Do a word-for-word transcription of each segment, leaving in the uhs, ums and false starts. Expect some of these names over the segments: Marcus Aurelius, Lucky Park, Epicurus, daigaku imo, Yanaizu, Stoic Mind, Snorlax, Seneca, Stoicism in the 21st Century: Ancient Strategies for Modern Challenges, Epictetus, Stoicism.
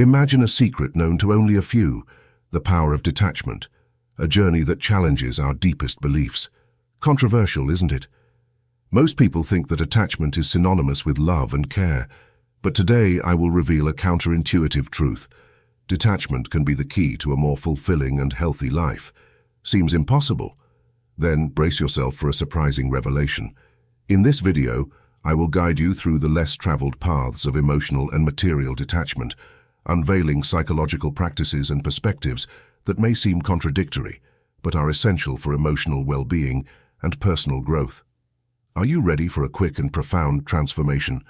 Imagine a secret known to only a few, the power of detachment, a journey that challenges our deepest beliefs. Controversial, isn't it? Most people think that attachment is synonymous with love and care, but today I will reveal a counterintuitive truth. Detachment can be the key to a more fulfilling and healthy life. Seems impossible? Then brace yourself for a surprising revelation. In this video, I will guide you through the less traveled paths of emotional and material detachment, unveiling psychological practices and perspectives that may seem contradictory, but are essential for emotional well-being and personal growth. Are you ready for a quick and profound transformation?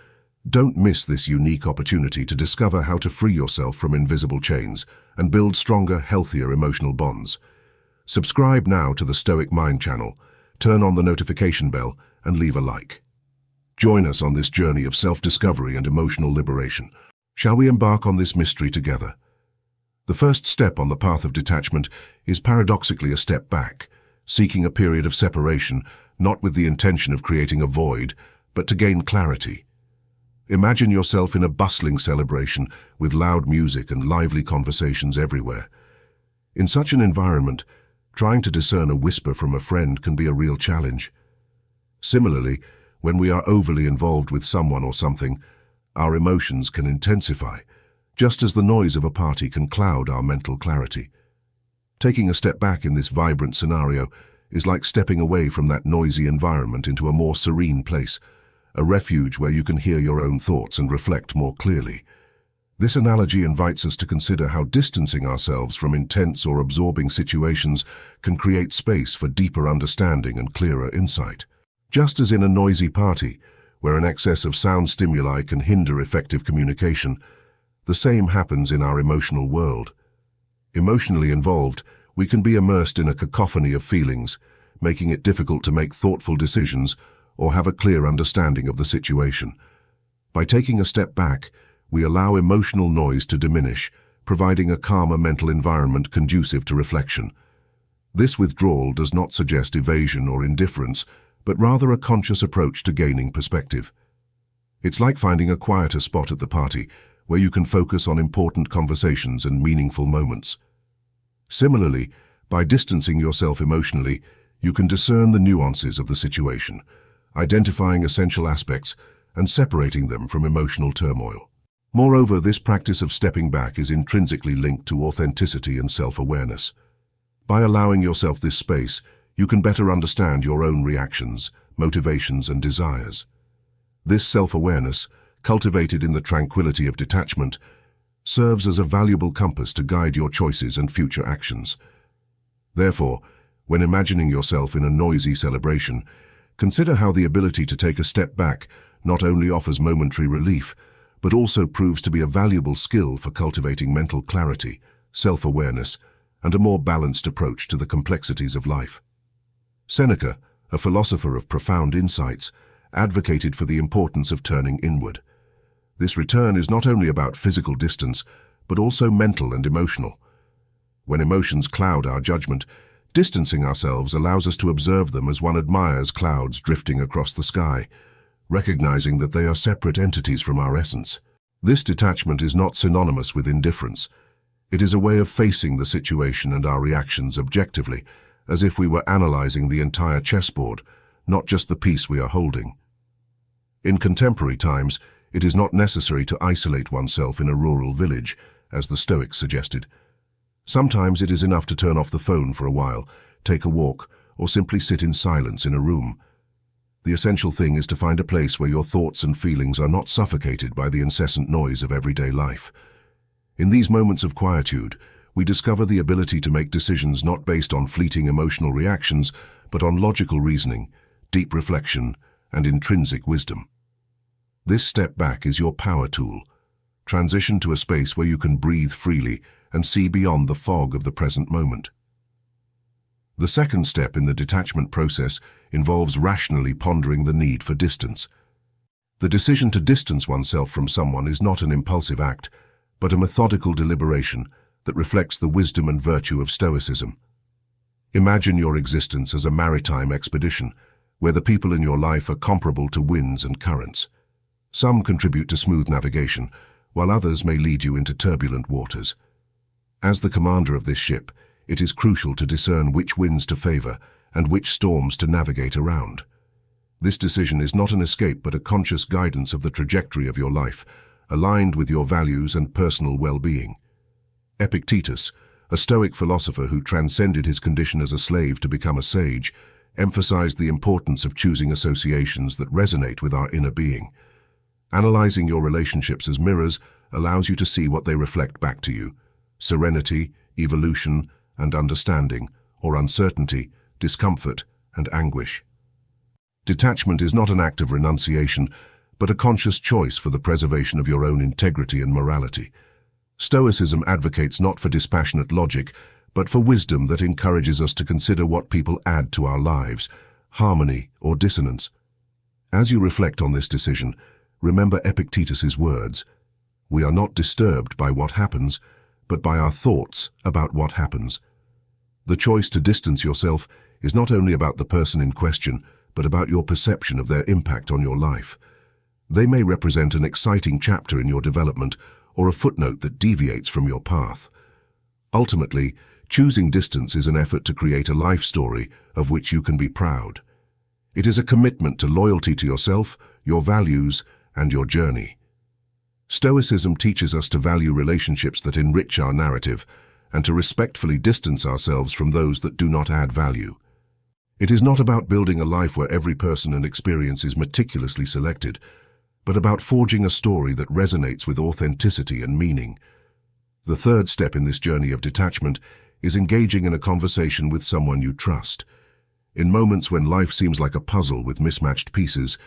Don't miss this unique opportunity to discover how to free yourself from invisible chains and build stronger, healthier emotional bonds. Subscribe now to the Stoic Mind channel, turn on the notification bell, and leave a like. Join us on this journey of self-discovery and emotional liberation. Shall we embark on this mystery together? The first step on the path of detachment is paradoxically a step back, seeking a period of separation, not with the intention of creating a void, but to gain clarity. Imagine yourself in a bustling celebration with loud music and lively conversations everywhere. In such an environment, trying to discern a whisper from a friend can be a real challenge. Similarly, when we are overly involved with someone or something, our emotions can intensify, just as the noise of a party can cloud our mental clarity. Taking a step back in this vibrant scenario is like stepping away from that noisy environment into a more serene place, a refuge where you can hear your own thoughts and reflect more clearly. This analogy invites us to consider how distancing ourselves from intense or absorbing situations can create space for deeper understanding and clearer insight. Just as in a noisy party, where an excess of sound stimuli can hinder effective communication, the same happens in our emotional world. Emotionally involved, we can be immersed in a cacophony of feelings, making it difficult to make thoughtful decisions or have a clear understanding of the situation. By taking a step back, we allow emotional noise to diminish, providing a calmer mental environment conducive to reflection. This withdrawal does not suggest evasion or indifference, but rather a conscious approach to gaining perspective. It's like finding a quieter spot at the party, where you can focus on important conversations and meaningful moments. Similarly, by distancing yourself emotionally, you can discern the nuances of the situation, identifying essential aspects and separating them from emotional turmoil. Moreover, this practice of stepping back is intrinsically linked to authenticity and self-awareness. By allowing yourself this space, you can better understand your own reactions, motivations, and desires. This self-awareness, cultivated in the tranquility of detachment, serves as a valuable compass to guide your choices and future actions. Therefore, when imagining yourself in a noisy celebration, consider how the ability to take a step back not only offers momentary relief, but also proves to be a valuable skill for cultivating mental clarity, self-awareness, and a more balanced approach to the complexities of life. Seneca, a philosopher of profound insights, advocated for the importance of turning inward. This return is not only about physical distance, but also mental and emotional. When emotions cloud our judgment, distancing ourselves allows us to observe them as one admires clouds drifting across the sky, recognizing that they are separate entities from our essence. This detachment is not synonymous with indifference. It is a way of facing the situation and our reactions objectively, as if we were analyzing the entire chessboard, not just the piece we are holding. In contemporary times, it is not necessary to isolate oneself in a rural village, as the Stoics suggested. Sometimes it is enough to turn off the phone for a while, take a walk, or simply sit in silence in a room. The essential thing is to find a place where your thoughts and feelings are not suffocated by the incessant noise of everyday life. In these moments of quietude, we discover the ability to make decisions not based on fleeting emotional reactions, but on logical reasoning, deep reflection, and intrinsic wisdom. This step back is your power tool. Transition to a space where you can breathe freely and see beyond the fog of the present moment. The second step in the detachment process involves rationally pondering the need for distance. The decision to distance oneself from someone is not an impulsive act, but a methodical deliberation that reflects the wisdom and virtue of Stoicism. Imagine your existence as a maritime expedition, where the people in your life are comparable to winds and currents. Some contribute to smooth navigation, while others may lead you into turbulent waters. As the commander of this ship, it is crucial to discern which winds to favor and which storms to navigate around. This decision is not an escape but a conscious guidance of the trajectory of your life, aligned with your values and personal well-being. Epictetus, a Stoic philosopher who transcended his condition as a slave to become a sage, emphasized the importance of choosing associations that resonate with our inner being. Analyzing your relationships as mirrors allows you to see what they reflect back to you: serenity, evolution, and understanding, or uncertainty, discomfort, and anguish. Detachment is not an act of renunciation, but a conscious choice for the preservation of your own integrity and morality. Stoicism advocates not for dispassionate logic, but for wisdom that encourages us to consider what people add to our lives, harmony or dissonance. As you reflect on this decision, remember Epictetus's words, "We are not disturbed by what happens, but by our thoughts about what happens." The choice to distance yourself is not only about the person in question, but about your perception of their impact on your life. They may represent an exciting chapter in your development or a footnote that deviates from your path. Ultimately, choosing distance is an effort to create a life story of which you can be proud. It is a commitment to loyalty to yourself, your values, and your journey. Stoicism teaches us to value relationships that enrich our narrative and to respectfully distance ourselves from those that do not add value. It is not about building a life where every person and experience is meticulously selected, but about forging a story that resonates with authenticity and meaning. The third step in this journey of detachment is engaging in a conversation with someone you trust. In moments when life seems like a puzzle with mismatched pieces,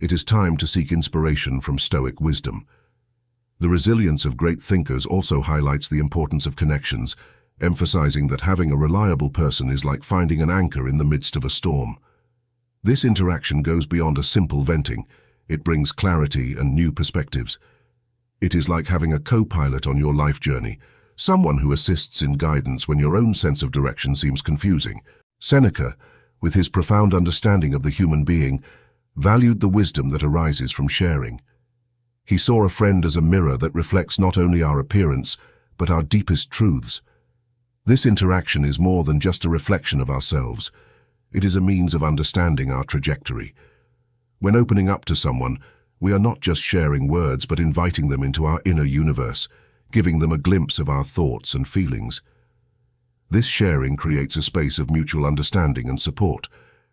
it is time to seek inspiration from Stoic wisdom. The resilience of great thinkers also highlights the importance of connections, emphasizing that having a reliable person is like finding an anchor in the midst of a storm. This interaction goes beyond a simple venting. It brings clarity and new perspectives. It is like having a co-pilot on your life journey, someone who assists in guidance when your own sense of direction seems confusing. Seneca, with his profound understanding of the human being, valued the wisdom that arises from sharing. He saw a friend as a mirror that reflects not only our appearance, but our deepest truths. This interaction is more than just a reflection of ourselves. It is a means of understanding our trajectory. When opening up to someone, we are not just sharing words, but inviting them into our inner universe, giving them a glimpse of our thoughts and feelings. This sharing creates a space of mutual understanding and support,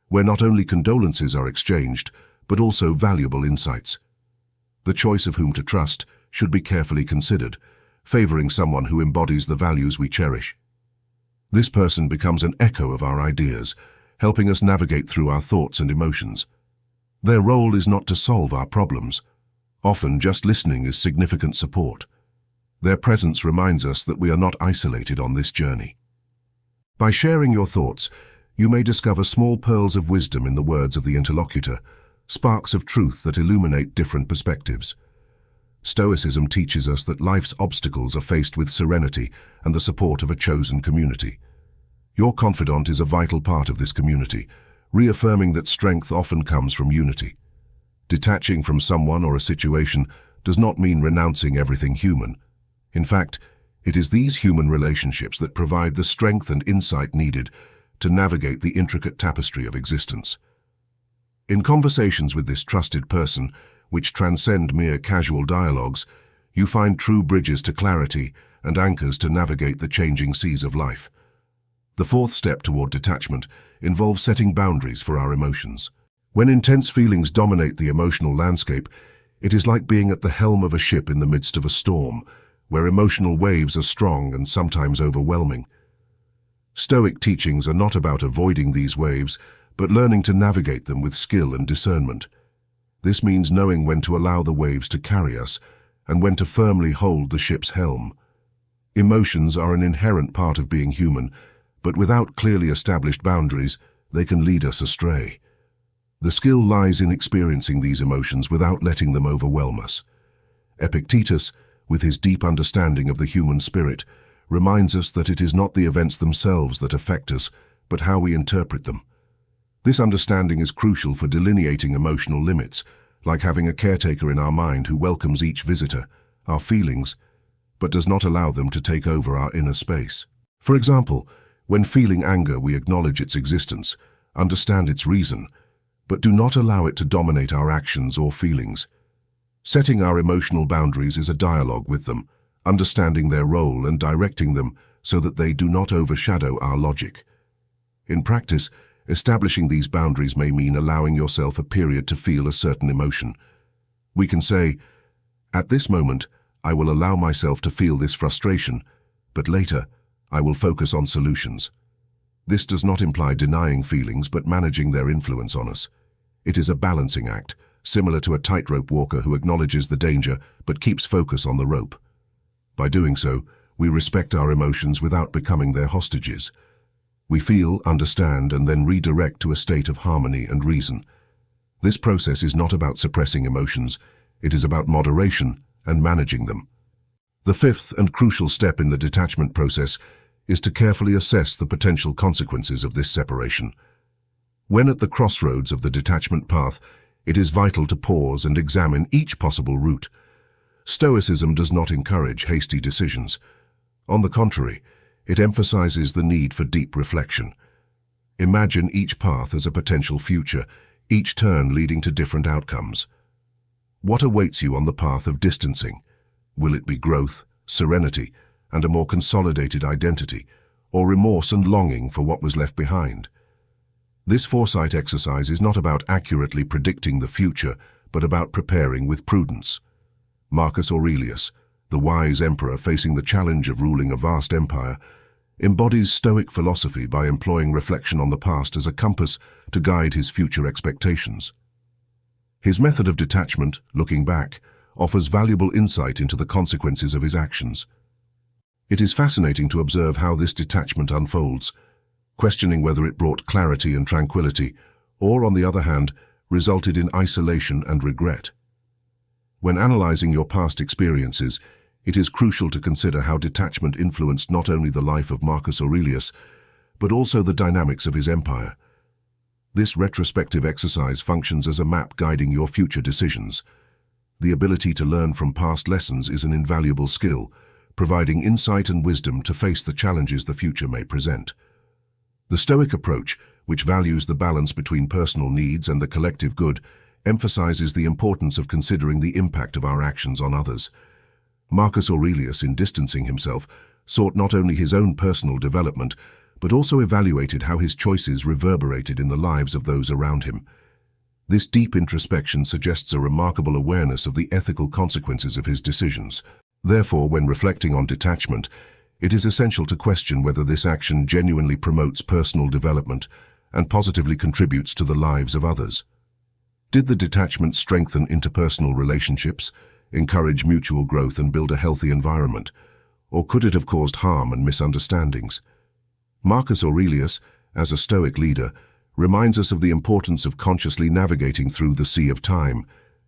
where not only condolences are exchanged, but also valuable insights. The choice of whom to trust should be carefully considered, favoring someone who embodies the values we cherish. This person becomes an echo of our ideas, helping us navigate through our thoughts and emotions. Their role is not to solve our problems. Often just listening is significant support. Their presence reminds us that we are not isolated on this journey. By sharing your thoughts, you may discover small pearls of wisdom in the words of the interlocutor, sparks of truth that illuminate different perspectives. Stoicism teaches us that life's obstacles are faced with serenity and the support of a chosen community. Your confidant is a vital part of this community, reaffirming that strength often comes from unity. Detaching from someone or a situation does not mean renouncing everything human. In fact, it is these human relationships that provide the strength and insight needed to navigate the intricate tapestry of existence. In conversations with this trusted person, which transcend mere casual dialogues, you find true bridges to clarity and anchors to navigate the changing seas of life. The fourth step toward detachment involves setting boundaries for our emotions. When intense feelings dominate the emotional landscape, it is like being at the helm of a ship in the midst of a storm, where emotional waves are strong and sometimes overwhelming. Stoic teachings are not about avoiding these waves, but learning to navigate them with skill and discernment. This means knowing when to allow the waves to carry us and when to firmly hold the ship's helm. Emotions are an inherent part of being human, but without clearly established boundaries, they can lead us astray. The skill lies in experiencing these emotions without letting them overwhelm us. Epictetus, with his deep understanding of the human spirit, reminds us that it is not the events themselves that affect us, but how we interpret them. This understanding is crucial for delineating emotional limits, like having a caretaker in our mind who welcomes each visitor, our feelings, but does not allow them to take over our inner space. For example, when feeling anger, we acknowledge its existence, understand its reason, but do not allow it to dominate our actions or feelings. Setting our emotional boundaries is a dialogue with them, understanding their role and directing them so that they do not overshadow our logic. In practice, establishing these boundaries may mean allowing yourself a period to feel a certain emotion. We can say, at this moment, I will allow myself to feel this frustration, but later, I will focus on solutions. This does not imply denying feelings, but managing their influence on us. It is a balancing act, similar to a tightrope walker who acknowledges the danger but keeps focus on the rope. By doing so, we respect our emotions without becoming their hostages. We feel, understand, and then redirect to a state of harmony and reason. This process is not about suppressing emotions, it is about moderation and managing them. The fifth and crucial step in the detachment process is to carefully assess the potential consequences of this separation. When at the crossroads of the detachment path, it is vital to pause and examine each possible route. Stoicism does not encourage hasty decisions. On the contrary, it emphasizes the need for deep reflection. Imagine each path as a potential future, each turn leading to different outcomes. What awaits you on the path of distancing? Will it be growth, serenity, and a more consolidated identity, or remorse and longing for what was left behind? This foresight exercise is not about accurately predicting the future, but about preparing with prudence. Marcus Aurelius, the wise emperor facing the challenge of ruling a vast empire, embodies Stoic philosophy by employing reflection on the past as a compass to guide his future expectations. His method of detachment, looking back, offers valuable insight into the consequences of his actions. It is fascinating to observe how this detachment unfolds, questioning whether it brought clarity and tranquility, or, on the other hand, resulted in isolation and regret. When analyzing your past experiences, it is crucial to consider how detachment influenced not only the life of Marcus Aurelius, but also the dynamics of his empire. This retrospective exercise functions as a map guiding your future decisions. The ability to learn from past lessons is an invaluable skill, providing insight and wisdom to face the challenges the future may present. The Stoic approach, which values the balance between personal needs and the collective good, emphasizes the importance of considering the impact of our actions on others. Marcus Aurelius, in distancing himself, sought not only his own personal development, but also evaluated how his choices reverberated in the lives of those around him. This deep introspection suggests a remarkable awareness of the ethical consequences of his decisions. Therefore, when reflecting on detachment, it is essential to question whether this action genuinely promotes personal development and positively contributes to the lives of others. Did the detachment strengthen interpersonal relationships, encourage mutual growth and build a healthy environment, or could it have caused harm and misunderstandings? Marcus Aurelius, as a Stoic leader, reminds us of the importance of consciously navigating through the sea of time,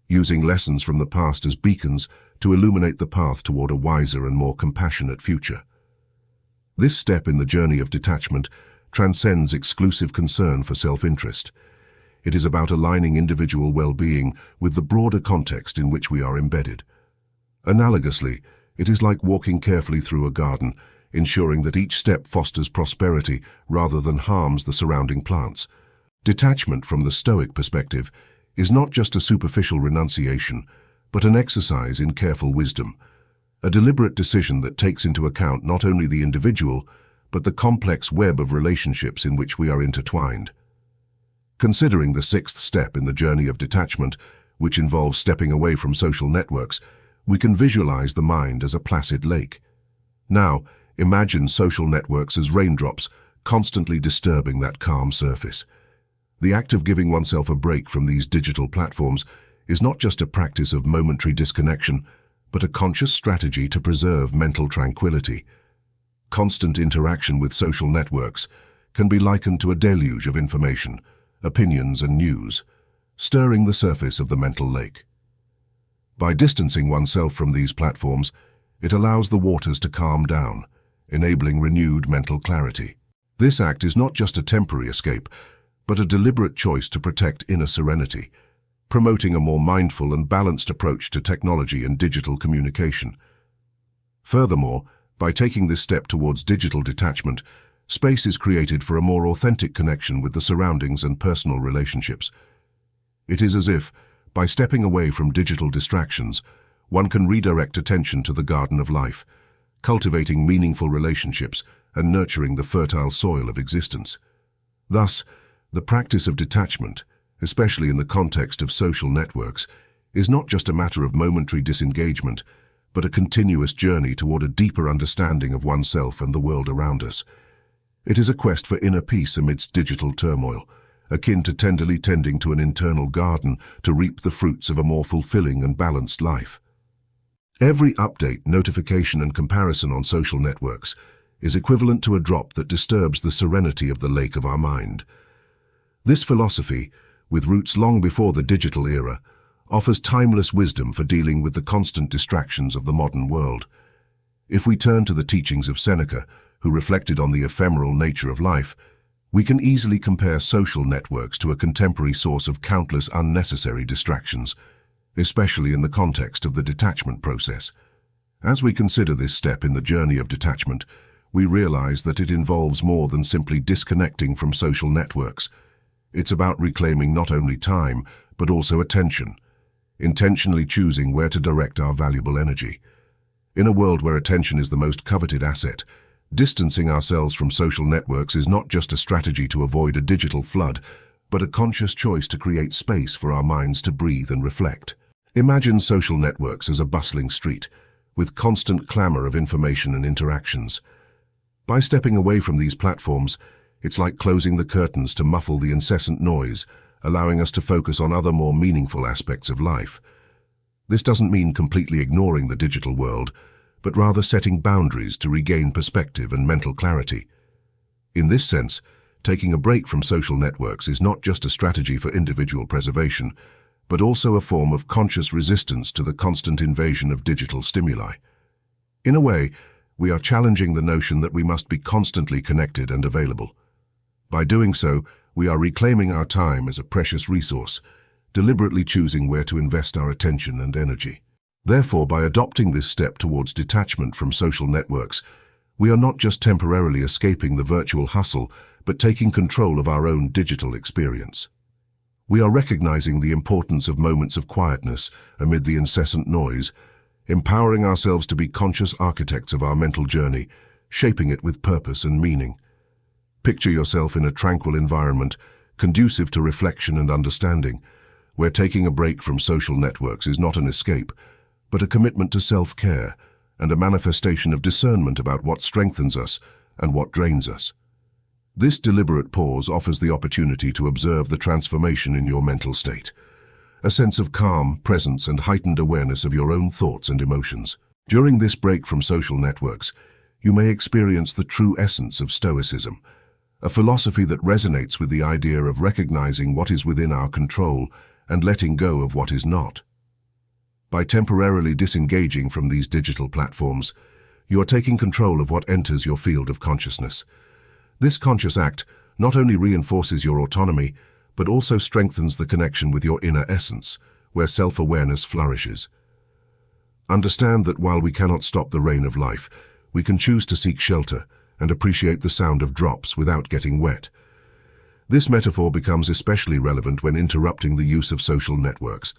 using lessons from the past as beacons to illuminate the path toward a wiser and more compassionate future. This step in the journey of detachment transcends exclusive concern for self-interest. It is about aligning individual well-being with the broader context in which we are embedded. Analogously, it is like walking carefully through a garden, ensuring that each step fosters prosperity rather than harms the surrounding plants. Detachment from the Stoic perspective is not just a superficial renunciation, but an exercise in careful wisdom, a deliberate decision that takes into account not only the individual, but the complex web of relationships in which we are intertwined. Considering the sixth step in the journey of detachment, which involves stepping away from social networks, we can visualize the mind as a placid lake. Now, imagine social networks as raindrops, constantly disturbing that calm surface. The act of giving oneself a break from these digital platforms is not just a practice of momentary disconnection, but a conscious strategy to preserve mental tranquility. Constant interaction with social networks can be likened to a deluge of information, opinions and news, stirring the surface of the mental lake. By distancing oneself from these platforms, it allows the waters to calm down, enabling renewed mental clarity. This act is not just a temporary escape, but a deliberate choice to protect inner serenity, promoting a more mindful and balanced approach to technology and digital communication. Furthermore, by taking this step towards digital detachment, space is created for a more authentic connection with the surroundings and personal relationships. It is as if, by stepping away from digital distractions, one can redirect attention to the garden of life, cultivating meaningful relationships and nurturing the fertile soil of existence. Thus, the practice of detachment, especially in the context of social networks, is not just a matter of momentary disengagement, but a continuous journey toward a deeper understanding of oneself and the world around us. It is a quest for inner peace amidst digital turmoil, akin to tenderly tending to an internal garden to reap the fruits of a more fulfilling and balanced life. Every update, notification, and comparison on social networks is equivalent to a drop that disturbs the serenity of the lake of our mind. This philosophy, with roots long before the digital era, offers timeless wisdom for dealing with the constant distractions of the modern world. If we turn to the teachings of Seneca, who reflected on the ephemeral nature of life, we can easily compare social networks to a contemporary source of countless unnecessary distractions, especially in the context of the detachment process. As we consider this step in the journey of detachment, we realize that it involves more than simply disconnecting from social networks. It's about reclaiming not only time, but also attention, intentionally choosing where to direct our valuable energy. In a world where attention is the most coveted asset, distancing ourselves from social networks is not just a strategy to avoid a digital flood, but a conscious choice to create space for our minds to breathe and reflect. Imagine social networks as a bustling street, with constant clamor of information and interactions. By stepping away from these platforms, it's like closing the curtains to muffle the incessant noise, allowing us to focus on other more meaningful aspects of life. This doesn't mean completely ignoring the digital world, but rather setting boundaries to regain perspective and mental clarity. In this sense, taking a break from social networks is not just a strategy for individual preservation, but also a form of conscious resistance to the constant invasion of digital stimuli. In a way, we are challenging the notion that we must be constantly connected and available. By doing so, we are reclaiming our time as a precious resource, deliberately choosing where to invest our attention and energy. Therefore, by adopting this step towards detachment from social networks, we are not just temporarily escaping the virtual hustle, but taking control of our own digital experience. We are recognizing the importance of moments of quietness amid the incessant noise, empowering ourselves to be conscious architects of our mental journey, shaping it with purpose and meaning. Picture yourself in a tranquil environment, conducive to reflection and understanding, where taking a break from social networks is not an escape, but a commitment to self-care and a manifestation of discernment about what strengthens us and what drains us. This deliberate pause offers the opportunity to observe the transformation in your mental state, a sense of calm, presence, and heightened awareness of your own thoughts and emotions. During this break from social networks, you may experience the true essence of Stoicism, a philosophy that resonates with the idea of recognizing what is within our control and letting go of what is not. By temporarily disengaging from these digital platforms, you are taking control of what enters your field of consciousness. This conscious act not only reinforces your autonomy, but also strengthens the connection with your inner essence, where self-awareness flourishes. Understand that while we cannot stop the rain of life, we can choose to seek shelter and appreciate the sound of drops without getting wet. This metaphor becomes especially relevant when interrupting the use of social networks.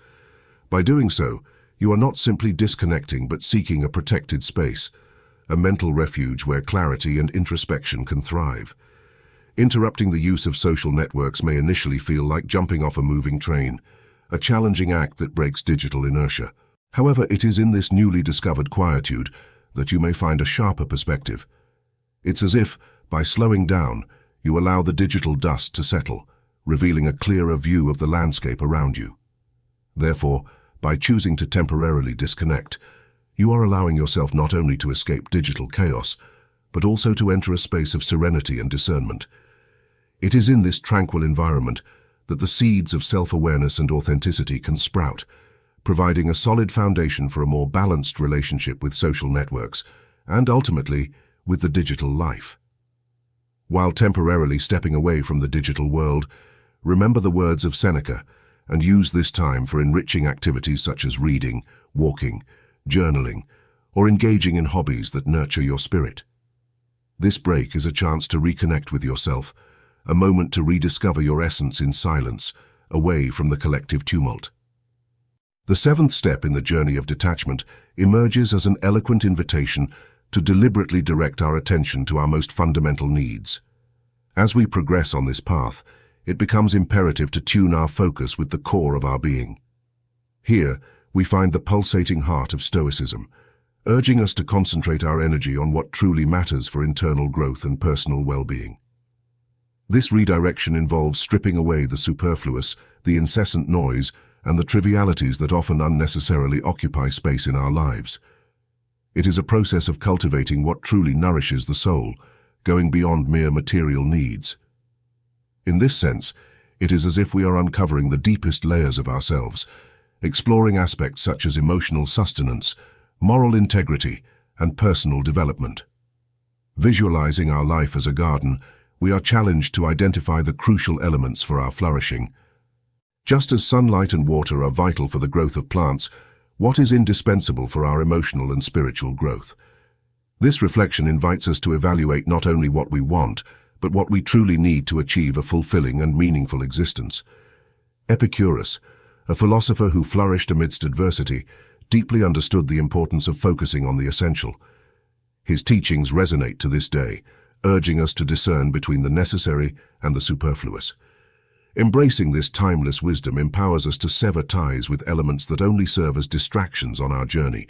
By doing so, you are not simply disconnecting but seeking a protected space, a mental refuge where clarity and introspection can thrive. Interrupting the use of social networks may initially feel like jumping off a moving train, a challenging act that breaks digital inertia. However, it is in this newly discovered quietude that you may find a sharper perspective. It's as if, by slowing down, you allow the digital dust to settle, revealing a clearer view of the landscape around you. Therefore, by choosing to temporarily disconnect, you are allowing yourself not only to escape digital chaos, but also to enter a space of serenity and discernment. It is in this tranquil environment that the seeds of self-awareness and authenticity can sprout, providing a solid foundation for a more balanced relationship with social networks and, ultimately, with the digital life. While temporarily stepping away from the digital world, remember the words of Seneca, and use this time for enriching activities such as reading, walking, journaling, or engaging in hobbies that nurture your spirit. This break is a chance to reconnect with yourself, a moment to rediscover your essence in silence, away from the collective tumult. The seventh step in the journey of detachment emerges as an eloquent invitation to deliberately direct our attention to our most fundamental needs. As we progress on this path, it becomes imperative to tune our focus with the core of our being. Here, we find the pulsating heart of Stoicism, urging us to concentrate our energy on what truly matters for internal growth and personal well-being. This redirection involves stripping away the superfluous, the incessant noise, and the trivialities that often unnecessarily occupy space in our lives. It is a process of cultivating what truly nourishes the soul, going beyond mere material needs. In this sense, it is as if we are uncovering the deepest layers of ourselves, exploring aspects such as emotional sustenance, moral integrity, and personal development. Visualizing our life as a garden, we are challenged to identify the crucial elements for our flourishing. Just as sunlight and water are vital for the growth of plants, what is indispensable for our emotional and spiritual growth? This reflection invites us to evaluate not only what we want, but what we truly need to achieve a fulfilling and meaningful existence. Epicurus, a philosopher who flourished amidst adversity, deeply understood the importance of focusing on the essential. His teachings resonate to this day, urging us to discern between the necessary and the superfluous. Embracing this timeless wisdom empowers us to sever ties with elements that only serve as distractions on our journey,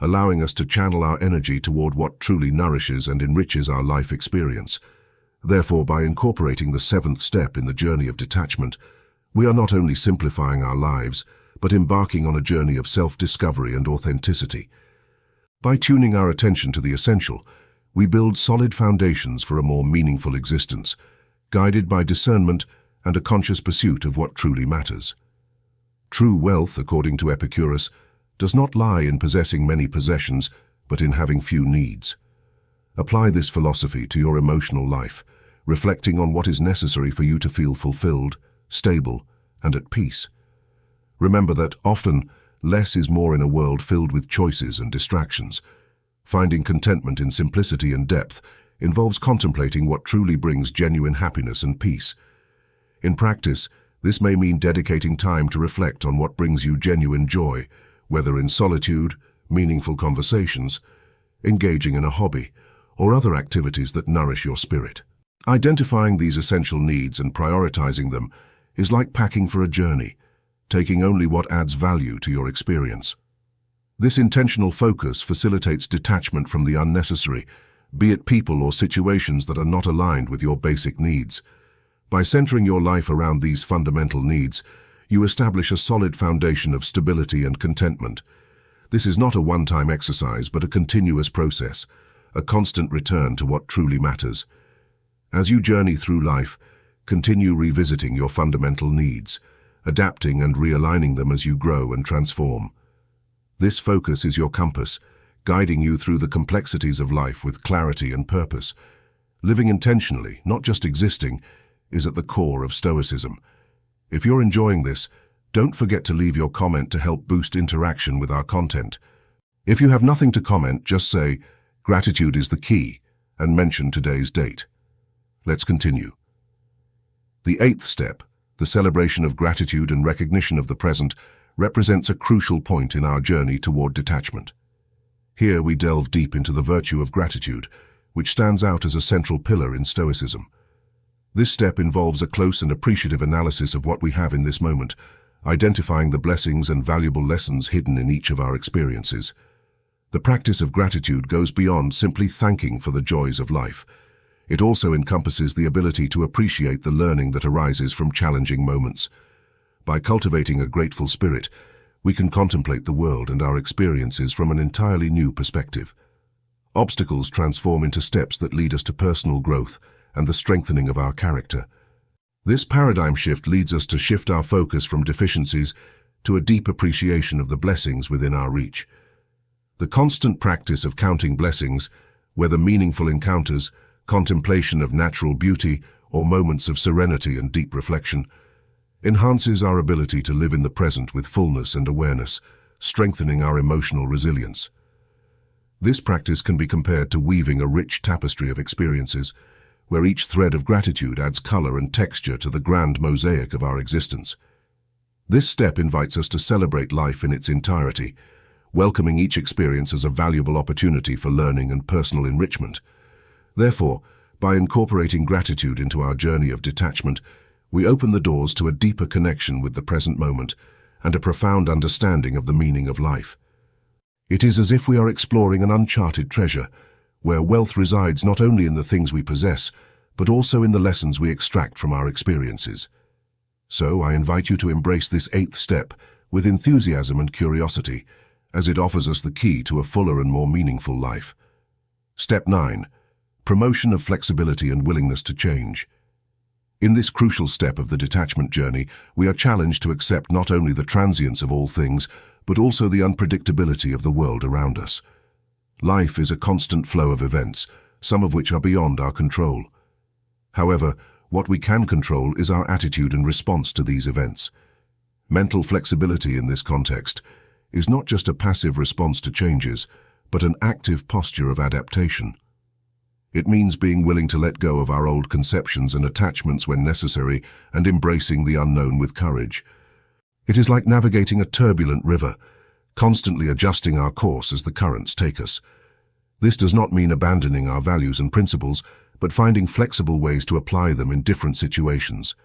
allowing us to channel our energy toward what truly nourishes and enriches our life experience. Therefore, by incorporating the seventh step in the journey of detachment, we are not only simplifying our lives, but embarking on a journey of self-discovery and authenticity. By tuning our attention to the essential, we build solid foundations for a more meaningful existence, guided by discernment and a conscious pursuit of what truly matters. True wealth, according to Epicurus, does not lie in possessing many possessions, but in having few needs. Apply this philosophy to your emotional life, reflecting on what is necessary for you to feel fulfilled, stable, and at peace. Remember that, often, less is more in a world filled with choices and distractions. Finding contentment in simplicity and depth involves contemplating what truly brings genuine happiness and peace. In practice, this may mean dedicating time to reflect on what brings you genuine joy, whether in solitude, meaningful conversations, engaging in a hobby, or other activities that nourish your spirit. Identifying these essential needs and prioritizing them is like packing for a journey, taking only what adds value to your experience. This intentional focus facilitates detachment from the unnecessary, be it people or situations that are not aligned with your basic needs. By centering your life around these fundamental needs, you establish a solid foundation of stability and contentment. This is not a one-time exercise, but a continuous process, a constant return to what truly matters. As you journey through life, continue revisiting your fundamental needs, adapting and realigning them as you grow and transform. This focus is your compass, guiding you through the complexities of life with clarity and purpose. Living intentionally, not just existing, is at the core of Stoicism. If you're enjoying this, don't forget to leave your comment to help boost interaction with our content. If you have nothing to comment, just say, "Gratitude is the key," and mention today's date. Let's continue. The eighth step, the celebration of gratitude and recognition of the present, represents a crucial point in our journey toward detachment. Here we delve deep into the virtue of gratitude, which stands out as a central pillar in Stoicism. This step involves a close and appreciative analysis of what we have in this moment, identifying the blessings and valuable lessons hidden in each of our experiences. The practice of gratitude goes beyond simply thanking for the joys of life. It also encompasses the ability to appreciate the learning that arises from challenging moments. By cultivating a grateful spirit, we can contemplate the world and our experiences from an entirely new perspective. Obstacles transform into steps that lead us to personal growth and the strengthening of our character. This paradigm shift leads us to shift our focus from deficiencies to a deep appreciation of the blessings within our reach. The constant practice of counting blessings, whether meaningful encounters, contemplation of natural beauty, or moments of serenity and deep reflection, enhances our ability to live in the present with fullness and awareness, strengthening our emotional resilience. This practice can be compared to weaving a rich tapestry of experiences, where each thread of gratitude adds color and texture to the grand mosaic of our existence. This step invites us to celebrate life in its entirety, welcoming each experience as a valuable opportunity for learning and personal enrichment. Therefore, by incorporating gratitude into our journey of detachment, we open the doors to a deeper connection with the present moment and a profound understanding of the meaning of life. It is as if we are exploring an uncharted treasure, where wealth resides not only in the things we possess, but also in the lessons we extract from our experiences. So I invite you to embrace this eighth step with enthusiasm and curiosity, as it offers us the key to a fuller and more meaningful life. Step nine. Promotion of flexibility and willingness to change. In this crucial step of the detachment journey, we are challenged to accept not only the transience of all things, but also the unpredictability of the world around us. Life is a constant flow of events, some of which are beyond our control. However, what we can control is our attitude and response to these events. Mental flexibility in this context is not just a passive response to changes, but an active posture of adaptation. It means being willing to let go of our old conceptions and attachments when necessary and embracing the unknown with courage. It is like navigating a turbulent river, constantly adjusting our course as the currents take us. This does not mean abandoning our values and principles, but finding flexible ways to apply them in different situations.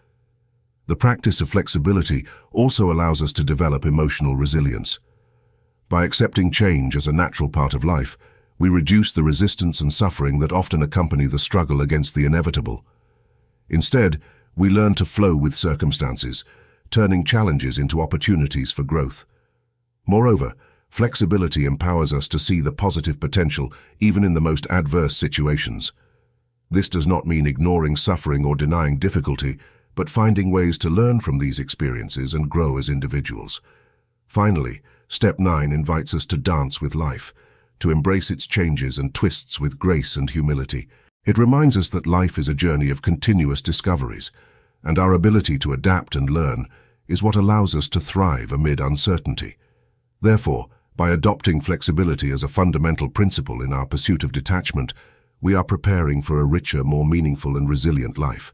The practice of flexibility also allows us to develop emotional resilience. By accepting change as a natural part of life, we reduce the resistance and suffering that often accompany the struggle against the inevitable. Instead, we learn to flow with circumstances, turning challenges into opportunities for growth. Moreover, flexibility empowers us to see the positive potential even in the most adverse situations. This does not mean ignoring suffering or denying difficulty, but finding ways to learn from these experiences and grow as individuals. Finally, step nine invites us to dance with life, to embrace its changes and twists with grace and humility. It reminds us that life is a journey of continuous discoveries, and our ability to adapt and learn is what allows us to thrive amid uncertainty. Therefore, by adopting flexibility as a fundamental principle in our pursuit of detachment, we are preparing for a richer, more meaningful and resilient life.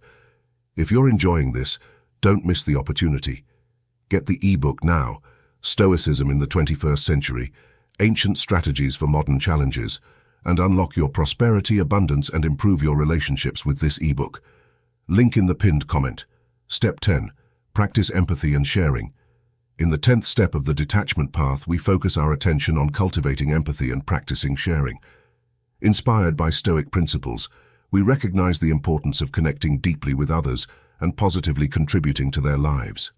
If you're enjoying this, don't miss the opportunity. Get the ebook now, Stoicism in the twenty-first Century: Ancient Strategies for Modern Challenges, and unlock your prosperity, abundance and improve your relationships with this ebook. Link in the pinned comment. Step ten. Practice empathy and sharing. In the tenth step of the detachment path, we focus our attention on cultivating empathy and practicing sharing. Inspired by Stoic principles, we recognize the importance of connecting deeply with others and positively contributing to their lives.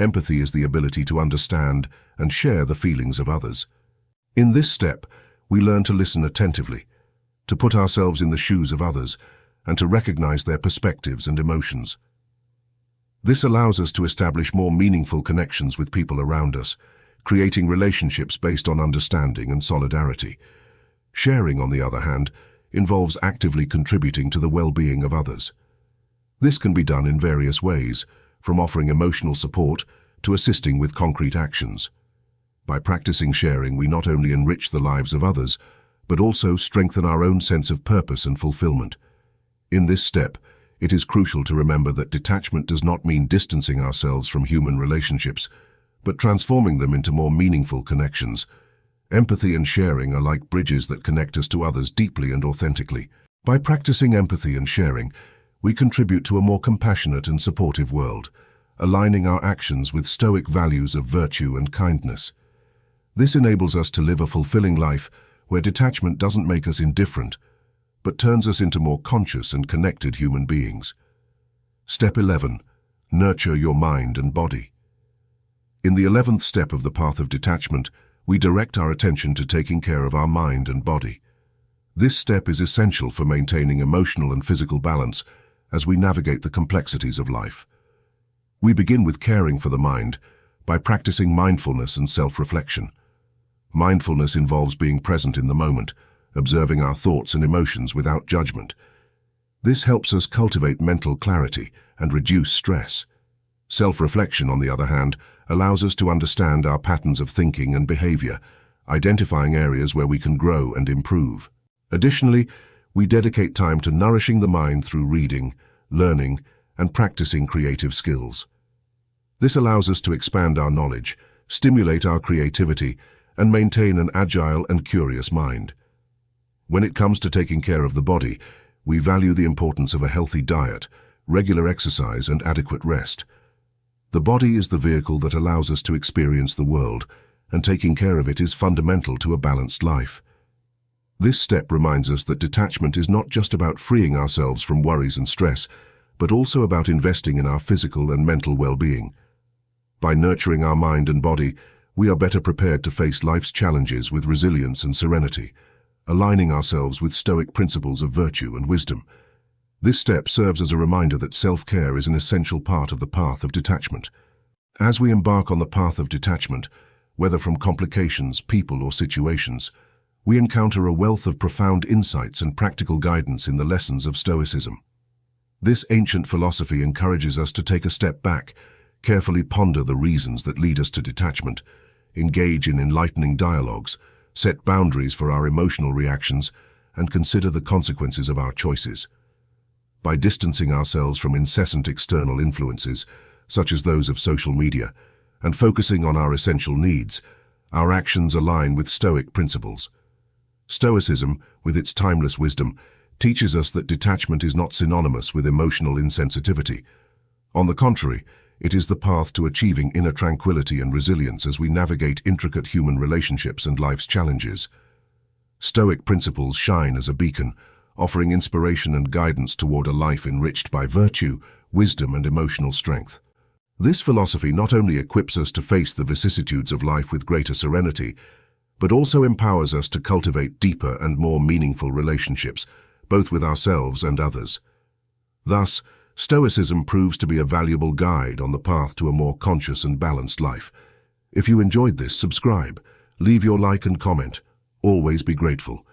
Empathy is the ability to understand and share the feelings of others. In this step, we learn to listen attentively, to put ourselves in the shoes of others, and to recognize their perspectives and emotions. This allows us to establish more meaningful connections with people around us, creating relationships based on understanding and solidarity. Sharing, on the other hand, involves actively contributing to the well-being of others. This can be done in various ways, from offering emotional support to assisting with concrete actions. By practicing sharing, we not only enrich the lives of others, but also strengthen our own sense of purpose and fulfillment. In this step, it is crucial to remember that detachment does not mean distancing ourselves from human relationships, but transforming them into more meaningful connections. Empathy and sharing are like bridges that connect us to others deeply and authentically. By practicing empathy and sharing, we contribute to a more compassionate and supportive world, aligning our actions with Stoic values of virtue and kindness. This enables us to live a fulfilling life where detachment doesn't make us indifferent, but turns us into more conscious and connected human beings. Step eleven. Nurture your mind and body. In the eleventh step of the path of detachment, we direct our attention to taking care of our mind and body. This step is essential for maintaining emotional and physical balance as we navigate the complexities of life. We begin with caring for the mind by practicing mindfulness and self-reflection. Mindfulness involves being present in the moment, observing our thoughts and emotions without judgment. This helps us cultivate mental clarity and reduce stress. Self-reflection, on the other hand, allows us to understand our patterns of thinking and behavior, identifying areas where we can grow and improve. Additionally, we dedicate time to nourishing the mind through reading, learning, and practicing creative skills. This allows us to expand our knowledge, stimulate our creativity, and maintain an agile and curious mind. When it comes to taking care of the body, we value the importance of a healthy diet, regular exercise, and adequate rest. The body is the vehicle that allows us to experience the world, and taking care of it is fundamental to a balanced life. This step reminds us that detachment is not just about freeing ourselves from worries and stress, but also about investing in our physical and mental well-being. By nurturing our mind and body, we are better prepared to face life's challenges with resilience and serenity, aligning ourselves with Stoic principles of virtue and wisdom. This step serves as a reminder that self-care is an essential part of the path of detachment. As we embark on the path of detachment, whether from complications, people, or situations, we encounter a wealth of profound insights and practical guidance in the lessons of Stoicism. This ancient philosophy encourages us to take a step back, carefully ponder the reasons that lead us to detachment, engage in enlightening dialogues, set boundaries for our emotional reactions, and consider the consequences of our choices. By distancing ourselves from incessant external influences, such as those of social media, and focusing on our essential needs, our actions align with Stoic principles. Stoicism, with its timeless wisdom, teaches us that detachment is not synonymous with emotional insensitivity. On the contrary, it is the path to achieving inner tranquility and resilience as we navigate intricate human relationships and life's challenges. Stoic principles shine as a beacon, offering inspiration and guidance toward a life enriched by virtue, wisdom, and emotional strength. This philosophy not only equips us to face the vicissitudes of life with greater serenity, but also empowers us to cultivate deeper and more meaningful relationships, both with ourselves and others. Thus, Stoicism proves to be a valuable guide on the path to a more conscious and balanced life. If you enjoyed this, subscribe, leave your like and comment. Always be grateful.